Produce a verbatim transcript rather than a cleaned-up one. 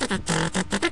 Ta ta ta ta.